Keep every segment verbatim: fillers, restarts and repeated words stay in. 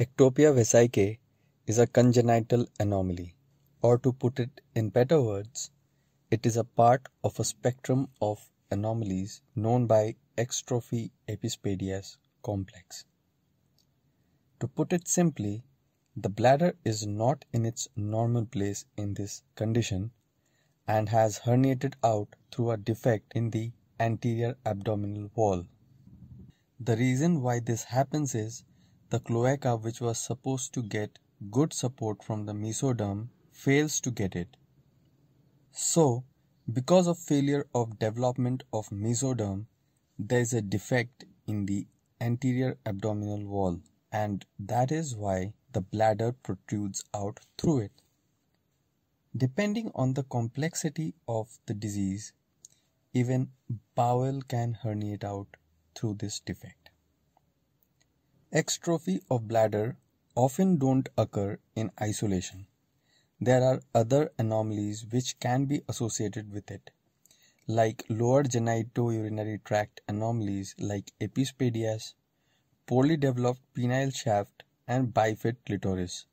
Ectopia vesicae is a congenital anomaly, or to put it in better words, it is a part of a spectrum of anomalies known by exstrophy epispadias complex. To put it simply, the bladder is not in its normal place in this condition and has herniated out through a defect in the anterior abdominal wall. The reason why this happens is the cloaca, which was supposed to get good support from the mesoderm, fails to get it. So, because of failure of development of mesoderm, there is a defect in the anterior abdominal wall, and that is why the bladder protrudes out through it. Depending on the complexity of the disease, even bowel can herniate out through this defect. Exstrophy of bladder often don't occur in isolation. There are other anomalies which can be associated with it, like lower genitourinary tract anomalies like epispadias, poorly developed penile shaft, and bifid clitoris.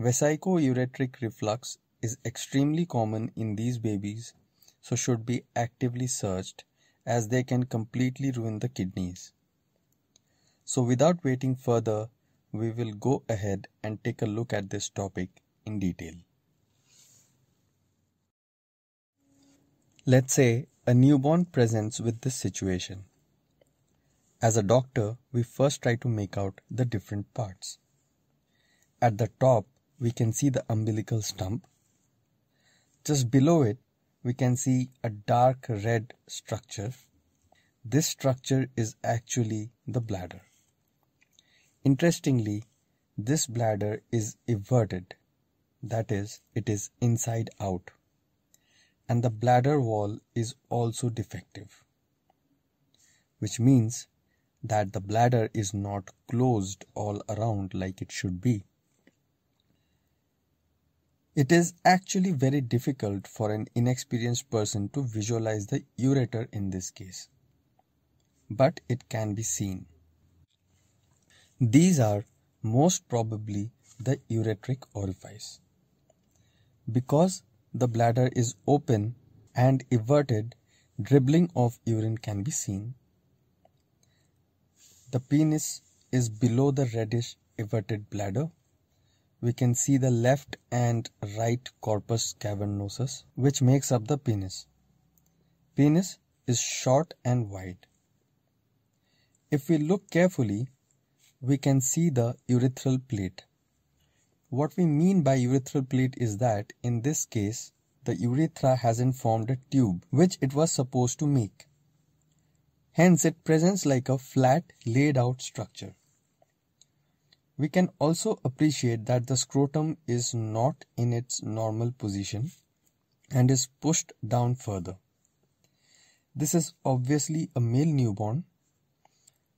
Vesico-ureteric reflux is extremely common in these babies, so should be actively searched as they can completely ruin the kidneys. So without waiting further, we will go ahead and take a look at this topic in detail. Let's say a newborn presents with this situation. As a doctor, we first try to make out the different parts. At the top, we can see the umbilical stump. Just below it, we can see a dark red structure. This structure is actually the bladder. Interestingly, this bladder is everted, that is, it is inside out, and the bladder wall is also defective, which means that the bladder is not closed all around like it should be. It is actually very difficult for an inexperienced person to visualize the ureter in this case, but it can be seen. These are most probably the ureteric orifice. Because the bladder is open and everted, dribbling of urine can be seen. The penis is below the reddish everted bladder. We can see the left and right corpus cavernosus, which makes up the penis. Penis is short and wide. If we look carefully, we can see the urethral plate. What we mean by urethral plate is that in this case, the urethra hasn't formed a tube which it was supposed to make. Hence, it presents like a flat, laid out structure. We can also appreciate that the scrotum is not in its normal position and is pushed down further. This is obviously a male newborn.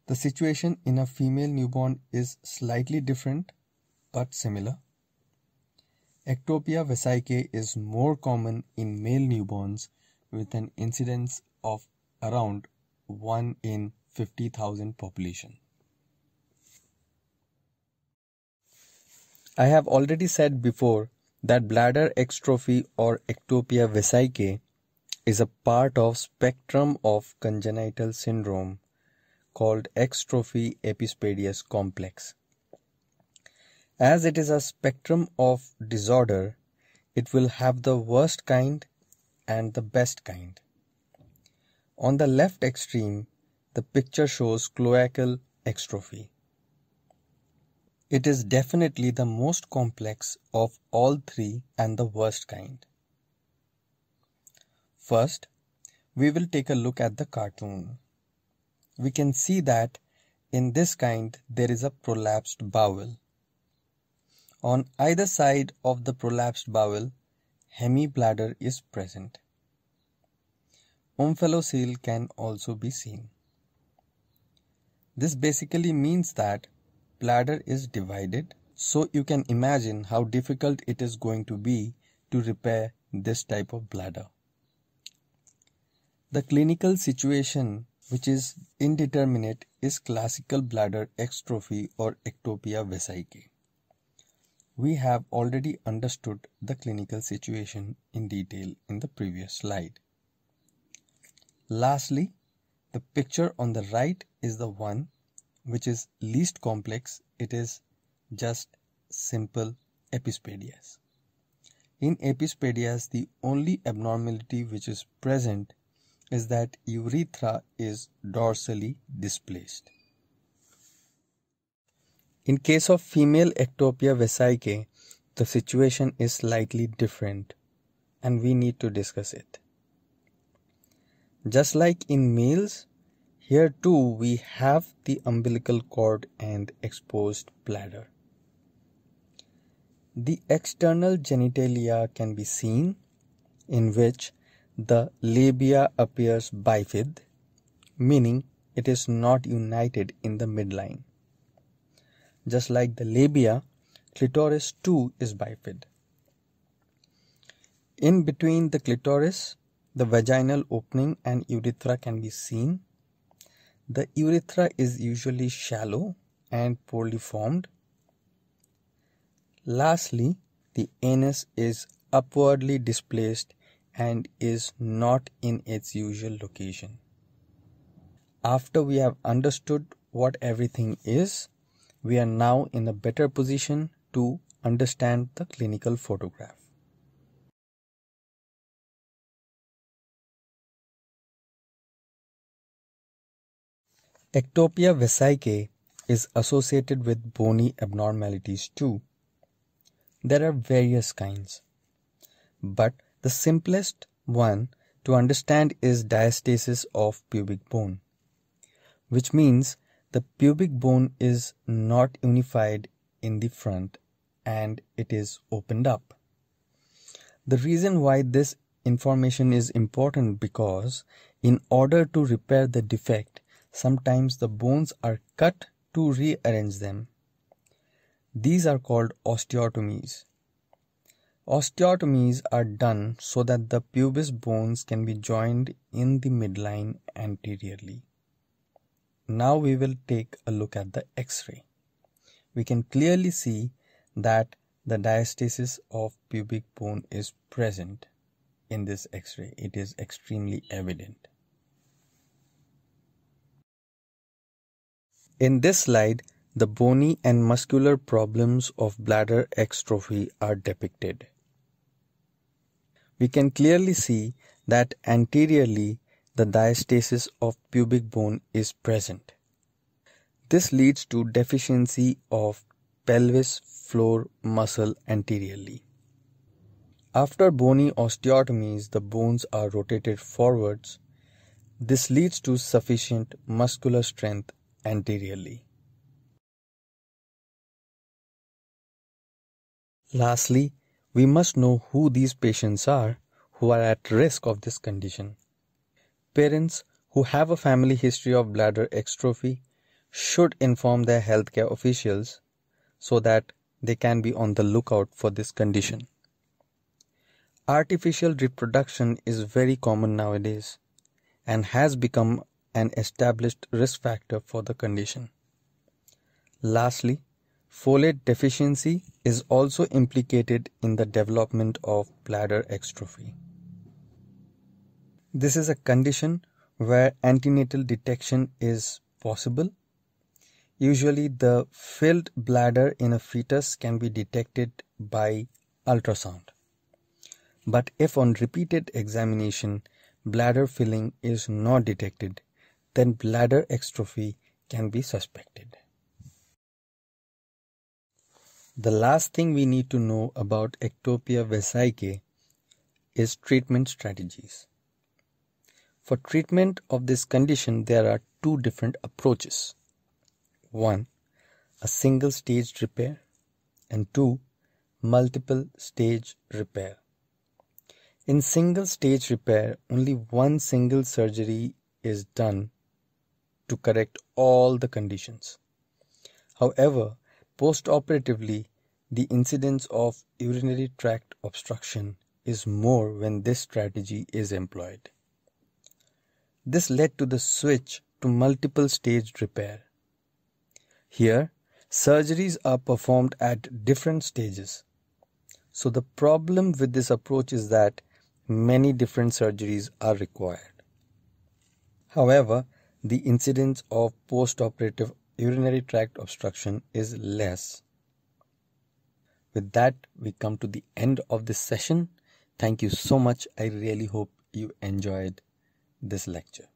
The situation in a female newborn is slightly different but similar. Ectopia vesicae is more common in male newborns with an incidence of around one in fifty thousand population. I have already said before that bladder exstrophy or ectopia vesicae is a part of spectrum of congenital syndrome called exstrophy epispadias complex. As it is a spectrum of disorder, it will have the worst kind and the best kind. On the left extreme, the picture shows cloacal exstrophy. It is definitely the most complex of all three and the worst kind. First, we will take a look at the cartoon. We can see that in this kind there is a prolapsed bowel. On either side of the prolapsed bowel, hemi bladder is present. Omphalocele can also be seen. This basically means that bladder is divided, so you can imagine how difficult it is going to be to repair this type of bladder. The clinical situation which is indeterminate is classical bladder exstrophy or ectopia vesicae. We have already understood the clinical situation in detail in the previous slide. Lastly, the picture on the right is the one which is least complex. It is just simple epispadias. In epispadias, the only abnormality which is present is that urethra is dorsally displaced. In case of female ectopia vesicae, the situation is slightly different and we need to discuss it. Just like in males, here too we have the umbilical cord and exposed bladder. The external genitalia can be seen, in which the labia appears bifid, meaning it is not united in the midline. Just like the labia, clitoris too is bifid. In between the clitoris, the vaginal opening and urethra can be seen. The urethra is usually shallow and poorly formed. Lastly, the anus is upwardly displaced and is not in its usual location. After we have understood what everything is, we are now in a better position to understand the clinical photograph. Ectopia vesicae is associated with bony abnormalities too. There are various kinds, but the simplest one to understand is diastasis of pubic bone, which means the pubic bone is not unified in the front and it is opened up. The reason why this information is important because in order to repair the defect, sometimes the bones are cut to rearrange them. These are called osteotomies. Osteotomies are done so that the pubis bones can be joined in the midline anteriorly. Now we will take a look at the X-ray. We can clearly see that the diastasis of pubic bone is present in this X-ray. It is extremely evident. In this slide, the bony and muscular problems of bladder exstrophy are depicted. We can clearly see that anteriorly, the diastasis of pubic bone is present. This leads to deficiency of pelvis floor muscle anteriorly. After bony osteotomies, the bones are rotated forwards. This leads to sufficient muscular strength anteriorly. Lastly, we must know who these patients are who are at risk of this condition. Parents who have a family history of bladder exstrophy should inform their healthcare officials so that they can be on the lookout for this condition. Artificial reproduction is very common nowadays and has become an established risk factor for the condition. Lastly, folate deficiency is also implicated in the development of bladder exstrophy. This is a condition where antenatal detection is possible. Usually the filled bladder in a fetus can be detected by ultrasound. But if on repeated examination bladder filling is not detected, then bladder exstrophy can be suspected. The last thing we need to know about ectopia vesicae is treatment strategies. For treatment of this condition, there are two different approaches. One, a single stage repair, and two, multiple stage repair. In single stage repair, only one single surgery is done to correct all the conditions. However, post-operatively, the incidence of urinary tract obstruction is more when this strategy is employed. This led to the switch to multiple staged repair. Here, surgeries are performed at different stages. So the problem with this approach is that many different surgeries are required. However, the incidence of post-operative urinary tract obstruction is less. With that, we come to the end of this session. Thank you so much. I really hope you enjoyed this lecture.